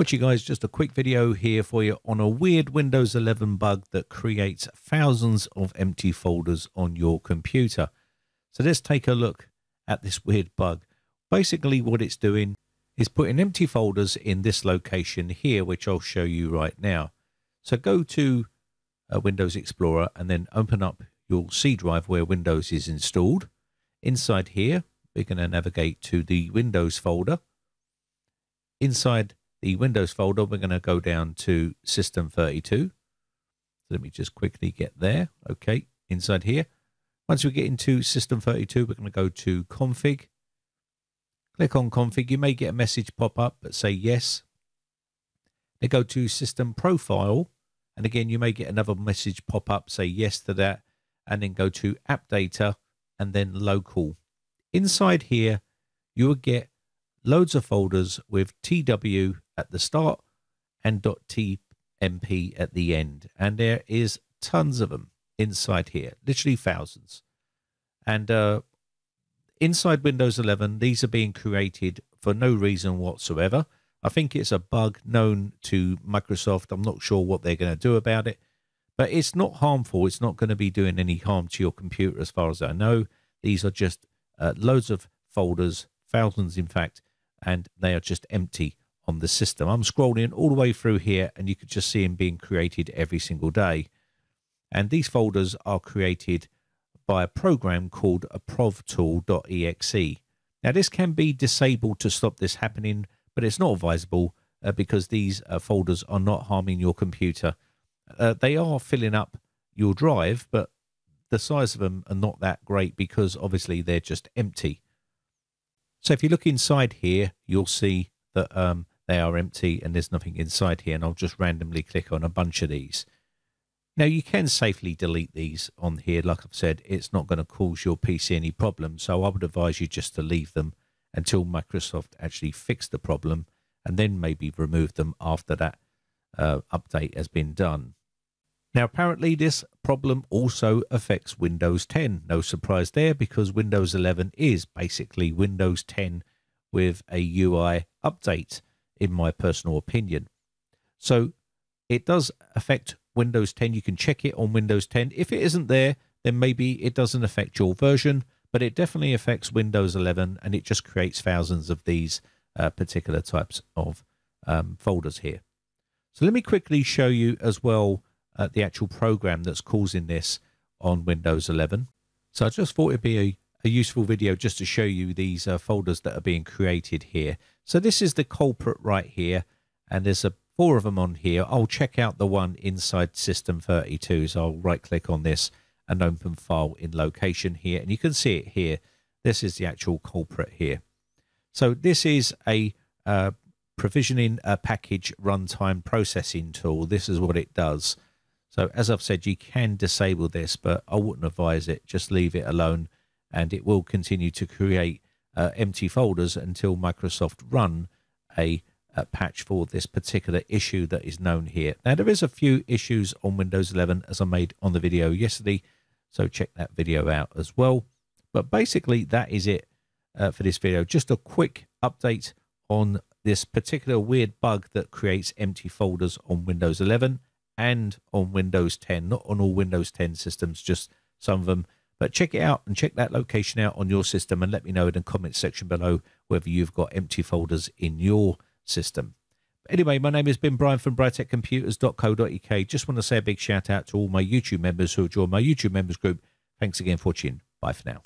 Watch you guys, just a quick video here for you on a weird Windows 11 bug that creates thousands of empty folders on your computer. So let's take a look at this weird bug. Basically what it's doing is putting empty folders in this location here, which I'll show you right now. So go to Windows Explorer and then open up your C drive where Windows is installed. Inside here, we're going to navigate to the Windows folder. Inside the Windows folder, we're going to go down to System32. So let me just quickly get there. Okay, inside here. Once we get into System32, we're going to go to Config. Click on Config. You may get a message pop up, but say yes. Then go to System Profile. And again, you may get another message pop up, say yes to that. And then go to App Data and then Local. Inside here, you will get loads of folders with TW at the start and .tmp at the end. And there is tons of them inside here, literally thousands. And inside Windows 11, these are being created for no reason whatsoever. I think it's a bug known to Microsoft. I'm not sure what they're going to do about it, but it's not harmful. It's not going to be doing any harm to your computer as far as I know. These are just loads of folders, thousands in fact, and they are just empty on the system. I'm scrolling all the way through here and you could just see them being created every single day. And these folders are created by a program called a ProvTool.exe. Now this can be disabled to stop this happening, but it's not advisable because these folders are not harming your computer. They are filling up your drive, but the size of them are not that great because obviously they're just empty. So if you look inside here, you'll see that they are empty and there's nothing inside here. And I'll just randomly click on a bunch of these. Now, you can safely delete these on here. Like I've said, it's not going to cause your PC any problems. So I would advise you just to leave them until Microsoft actually fix the problem and then maybe remove them after that update has been done. Now, apparently this problem also affects Windows 10. No surprise there, because Windows 11 is basically Windows 10 with a UI update, in my personal opinion. So it does affect Windows 10. You can check it on Windows 10. If it isn't there, then maybe it doesn't affect your version, but it definitely affects Windows 11, and it just creates thousands of these particular types of folders here. So let me quickly show you as well the actual program that's causing this on Windows 11. So I just thought it'd be a useful video just to show you these folders that are being created here. So this is the culprit right here, and there's four of them on here. I'll check out the one inside System32. So I'll right click on this and open file in location here, and you can see it here. This is the actual culprit here. So this is a provisioning package runtime processing tool. This is what it does. So as I've said, you can disable this, but I wouldn't advise it. Just leave it alone, and it will continue to create empty folders until Microsoft run a patch for this particular issue that is known here. Now, there is a few issues on Windows 11, as I made on the video yesterday, so check that video out as well. But basically, that is it for this video. Just a quick update on this particular weird bug that creates empty folders on Windows 11. And on Windows 10, not on all Windows 10 systems, just some of them. But check it out and check that location out on your system, and let me know in the comments section below whether you've got empty folders in your system. But anyway, my name is Ben Brian from BritecComputers.co.uk. Just want to say a big shout out to all my YouTube members who have joined my YouTube members group. Thanks again for watching. Bye for now.